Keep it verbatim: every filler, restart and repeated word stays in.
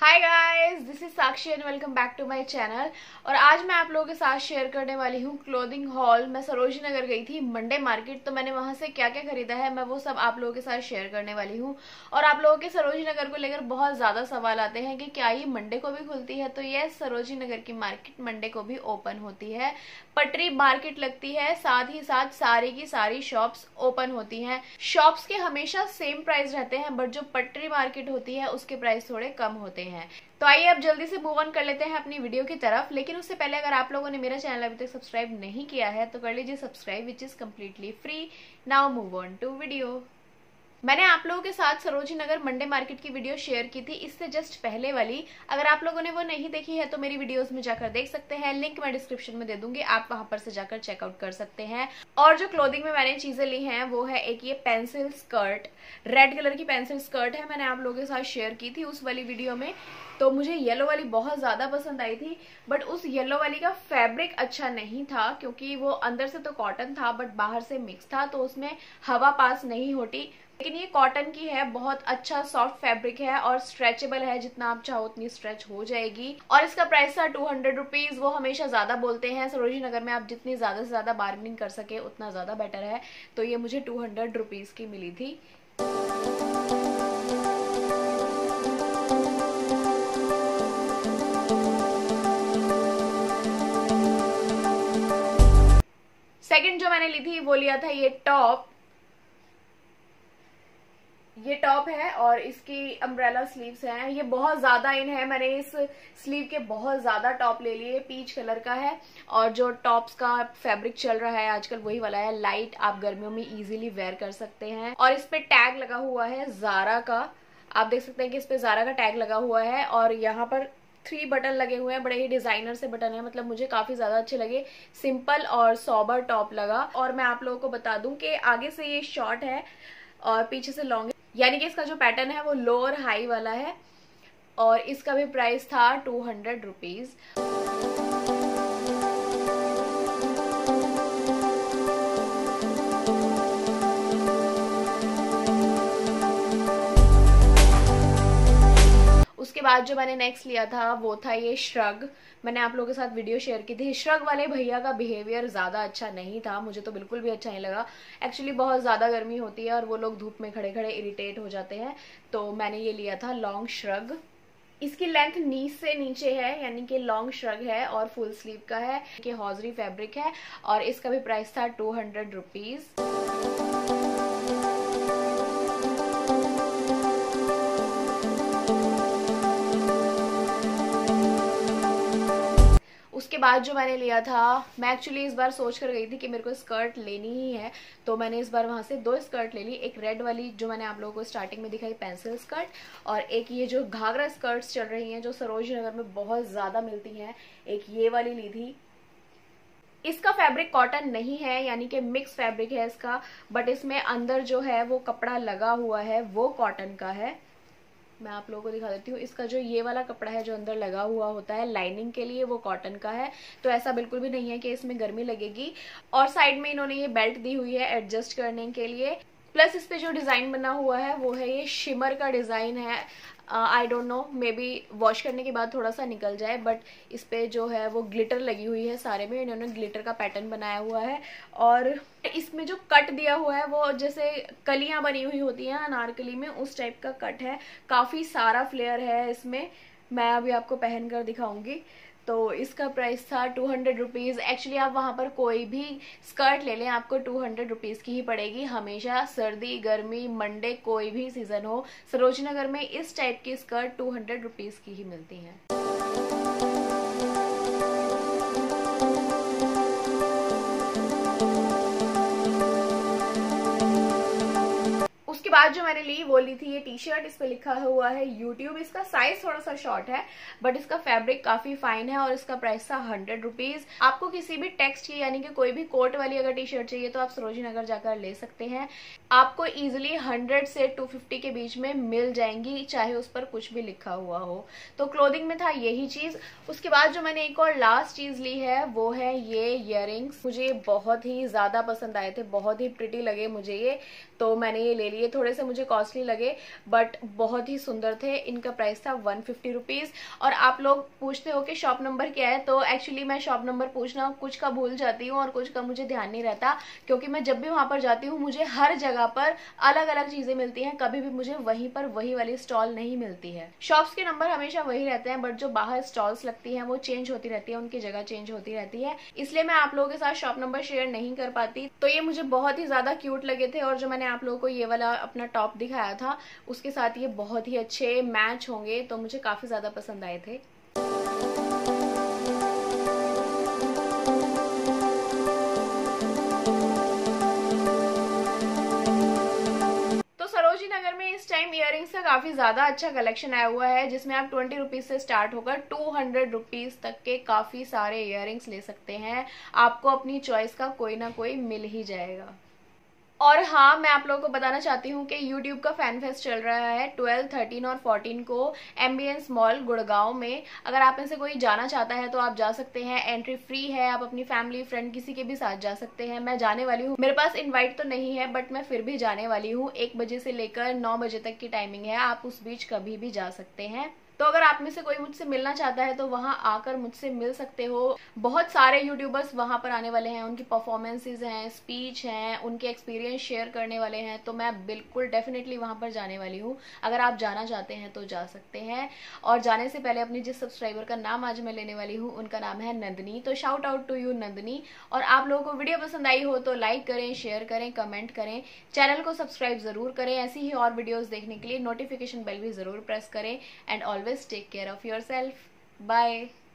Hi guys, this is Sakshi and welcome back to my channel. और आज मैं आप लोगों के साथ शेयर करने वाली हूँ क्लोथिंग हॉल। मैं सरोजिनी नगर गई थी मंडे मार्केट, तो मैंने वहाँ से क्या क्या खरीदा है मैं वो सब आप लोगों के साथ शेयर करने वाली हूँ। और आप लोगों के सरोजिनी नगर को लेकर बहुत ज़्यादा सवाल आते हैं कि क्या ये मंडे को भी खुलती है, तो ये सरोजिनी नगर की मार्केट मंडे को भी ओपन होती है। पटरी मार्केट लगती है, साथ ही साथ सारी की सारी शॉप्स ओपन होती हैं। शॉप्स के हमेशा सेम प्राइस रहते हैं, बट जो पटरी मार्केट होती है उसके प्राइस थोड़े कम होते हैं। तो आइए अब जल्दी से मूव ऑन कर लेते हैं अपनी वीडियो की तरफ। लेकिन उससे पहले अगर आप लोगों ने मेरा चैनल अभी तक सब्सक्राइब नहीं किया है तो कर लीजिए subscribe, which is completely free. Now move on to video. मैंने आप लोगों के साथ सरोजिनी नगर मंडे मार्केट की वीडियो शेयर की थी, इससे जस्ट पहले वाली। अगर आप लोगों ने वो नहीं देखी है तो मेरी वीडियोस में जाकर देख सकते हैं, लिंक मैं डिस्क्रिप्शन में दे दूंगी, आप वहां पर से जाकर चेकआउट कर सकते हैं। और जो क्लोथिंग में मैंने चीजें ली हैं वो है एक ये पेंसिल स्कर्ट, रेड कलर की पेंसिल स्कर्ट है, मैंने आप लोगों के साथ शेयर की थी उस वाली वीडियो में। तो मुझे येलो वाली बहुत ज़्यादा पसंद आई थी, बट उस येलो वाली का फैब्रिक अच्छा नहीं था क्योंकि वो अंदर से तो कॉटन था बट बाहर से मिक्स था, तो उसमें हवा पास नहीं होती। लेकिन ये कॉटन की है, बहुत अच्छा सॉफ्ट फैब्रिक है और स्ट्रेचेबल है, जितना आप चाहो उतनी स्ट्रेच हो जाएगी। और इसका प्राइस था टू हंड्रेड रुपीज। वो हमेशा ज्यादा बोलते हैं सरोजिनी नगर में आप जितनी ज्यादा से ज्यादा बार्गेनिंग कर सके उतना ज्यादा बेटर है, तो ये मुझे टू हंड्रेड रुपीज की मिली थी। सेकेंड जो मैंने ली थी वो लिया था ये टॉप, ये टॉप है और इसकी अम्ब्रेला स्लीव्स हैं। ये बहुत ज़्यादा इन है, मैंने इस स्लीव के बहुत ज़्यादा टॉप ले लिए, पीच कलर का है। और जो टॉप्स का फैब्रिक चल रहा है आजकल वही वाला है, लाइट, आप गर्मियों में इजीली वेयर कर सकते हैं। और इस पे टैग लगा हुआ है ज़ारा का, आप देख सकते हैं कि इस पे ज़ारा का टैग लगा हुआ है। और यहाँ पर थ्री बटन लगे हुए हैं, बड़े ही डिजाइनर से बटन है, मतलब मुझे काफी ज्यादा अच्छे लगे, सिंपल और सोबर टॉप लगा। और मैं आप लोगों को बता दूं कि आगे से ये शॉर्ट है और पीछे से लॉन्ग, यानी कि इसका जो पैटर्न है वो लो और हाई वाला है। और इसका भी प्राइस था टू हंड्रेड रुपीज। उसके बाद जो मैंने नेक्स्ट लिया था वो था ये श्रग, मैंने आप लोगों के साथ वीडियो शेयर की थी। श्रग वाले भैया का बिहेवियर ज़्यादा अच्छा नहीं था, मुझे तो बिल्कुल भी अच्छा नहीं लगा। एक्चुअली बहुत ज़्यादा गर्मी होती है और वो लोग धूप में खड़े खड़े इरिटेट हो जाते हैं, तो मैंने ये लिया था लॉन्ग श्रग। इसकी लेंथ नी से नीचे है, यानी कि लॉन्ग श्रग है और फुल स्लीव का है, कि हॉजरी फैब्रिक है। और इसका भी प्राइस था टू हंड्रेड रुपीज़। उसके बाद जो मैंने लिया था, मैं एक्चुअली इस बार सोच कर गई थी कि मेरे को स्कर्ट लेनी ही है, तो मैंने इस बार वहाँ से दो स्कर्ट ले ली, एक रेड वाली जो मैंने आप लोगों को स्टार्टिंग में दिखाई पेंसिल स्कर्ट, और एक ये जो घाघरा स्कर्ट्स चल रही हैं जो सरोजिनी नगर में बहुत ज़्यादा मिलती हैं, एक ये वाली ली थी। इसका फैब्रिक कॉटन नहीं है, यानी कि मिक्स फैब्रिक है इसका, बट इसमें अंदर जो है वो कपड़ा लगा हुआ है वो कॉटन का है। मैं आप लोगों को दिखा देती हूँ, इसका जो ये वाला कपड़ा है जो अंदर लगा हुआ होता है लाइनिंग के लिए वो कॉटन का है, तो ऐसा बिल्कुल भी नहीं है कि इसमें गर्मी लगेगी। और साइड में इन्होंने ये बेल्ट दी हुई है एडजस्ट करने के लिए। प्लस इस पे जो डिज़ाइन बना हुआ है वो है ये शिमर का डिज़ाइन है, I don't know, maybe wash करने के बाद थोड़ा सा निकल जाए, बट इस पे जो है वो ग्लिटर लगी हुई है, सारे में इन्होंने ग्लिटर का पैटर्न बनाया हुआ है। और इसमें जो कट दिया हुआ है वो जैसे कलियां बनी हुई होती हैं अनारकली में, उस टाइप का कट है, काफ़ी सारा फ्लेयर है इसमें, मैं अभी आपको पहन कर दिखाऊंगी। तो इसका प्राइस था टू हंड्रेड रुपीज़। एक्चुअली आप वहाँ पर कोई भी स्कर्ट ले लें आपको टू हंड्रेड रुपीज़ की ही पड़ेगी, हमेशा सर्दी गर्मी मंडे कोई भी सीज़न हो, सरोजिनी नगर में इस टाइप की स्कर्ट टू हंड्रेड रुपीज़ की ही मिलती हैं। उसके बाद जो मैंने ली वो ली थी ये टी शर्ट, इस पे लिखा हुआ है यूट्यूब। इसका साइज थोड़ा सा शॉर्ट है बट इसका फैब्रिक काफी फाइन है और इसका प्राइस था हंड्रेड रुपीज। आपको किसी भी टेक्स्ट की, यानी कि कोई भी कोट वाली अगर टी शर्ट चाहिए तो आप सरोजिनी नगर जाकर ले सकते हैं, आपको इजिली हंड्रेड से टू फिफ्टी के बीच में मिल जाएंगी, चाहे उस पर कुछ भी लिखा हुआ हो। तो क्लोथिंग में था यही चीज। उसके बाद जो मैंने एक और लास्ट चीज ली है वो है ये इयररिंग्स, मुझे बहुत ही ज्यादा पसंद आए थे, बहुत ही प्रिटी लगे मुझे ये, तो मैंने ये ले लिए। थोड़े थोड़े से मुझे कॉस्टली लगे बट बहुत ही सुंदर थे। इनका प्राइस था वन फिफ्टी रुपीज़। और आप लोग पूछते हो कि शॉप नंबर क्या है, तो एक्चुअली मैं शॉप नंबर पूछना कुछ का भूल जाती हूँ और कुछ का मुझे ध्यान नहीं रहता, क्योंकि मैं जब भी वहाँ पर जाती हूँ मुझे हर जगह पर अलग अलग चीज़ें मिलती हैं, कभी भी मुझे वहीं पर वही वाली स्टॉल नहीं मिलती है। शॉप्स के नंबर हमेशा वही रहते हैं बट जो बाहर स्टॉल्स लगती हैं वो चेंज होती रहती है, उनकी जगह चेंज होती रहती है, इसलिए मैं आप लोगों के साथ शॉप नंबर शेयर नहीं कर पाती। तो ये मुझे बहुत ही ज़्यादा क्यूट लगे थे और जो मैंने आप लोगों को ये वाला अपना टॉप दिखाया था उसके साथ ये बहुत ही अच्छे मैच होंगे, तो मुझे काफ़ी ज़्यादा पसंद आए थे। नगर में इस टाइम इयररिंग्स का काफी ज्यादा अच्छा कलेक्शन आया हुआ है, जिसमें आप ट्वेंटी रुपीज से स्टार्ट होकर टू हंड्रेड रुपीज तक के काफी सारे इयररिंग्स ले सकते हैं। आपको अपनी चॉइस का कोई ना कोई मिल ही जाएगा। और हाँ, मैं आप लोगों को बताना चाहती हूँ कि YouTube का फैन फेस्ट चल रहा है ट्वेल्व, थर्टीन और फोर्टीन को एम्बियंस मॉल गुड़गांव में। अगर आप में से कोई जाना चाहता है तो आप जा सकते हैं, एंट्री फ्री है, आप अपनी फैमिली फ्रेंड किसी के भी साथ जा सकते हैं। मैं जाने वाली हूँ, मेरे पास इनवाइट तो नहीं है बट मैं फिर भी जाने वाली हूँ। एक बजे से लेकर नौ बजे तक की टाइमिंग है, आप उस बीच कभी भी जा सकते हैं। तो अगर आप में से कोई मुझसे मिलना चाहता है तो वहां आकर मुझसे मिल सकते हो। बहुत सारे यूट्यूबर्स वहां पर आने वाले हैं, उनकी परफॉर्मेंसेस हैं, स्पीच हैं, उनके एक्सपीरियंस शेयर करने वाले हैं, तो मैं बिल्कुल डेफिनेटली वहां पर जाने वाली हूं। अगर आप जाना चाहते हैं तो जा सकते हैं। और जाने से पहले अपने जिस सब्सक्राइबर का नाम आज मैं लेने वाली हूँ उनका नाम है नंदनी, तो shout out to you Nandini. और आप लोगों को वीडियो पसंद आई हो तो लाइक करें, शेयर करें, कमेंट करें, चैनल को सब्सक्राइब जरूर करें। ऐसी ही और वीडियोज देखने के लिए नोटिफिकेशन बेल भी जरूर प्रेस करें। And all Always take care of yourself. Bye.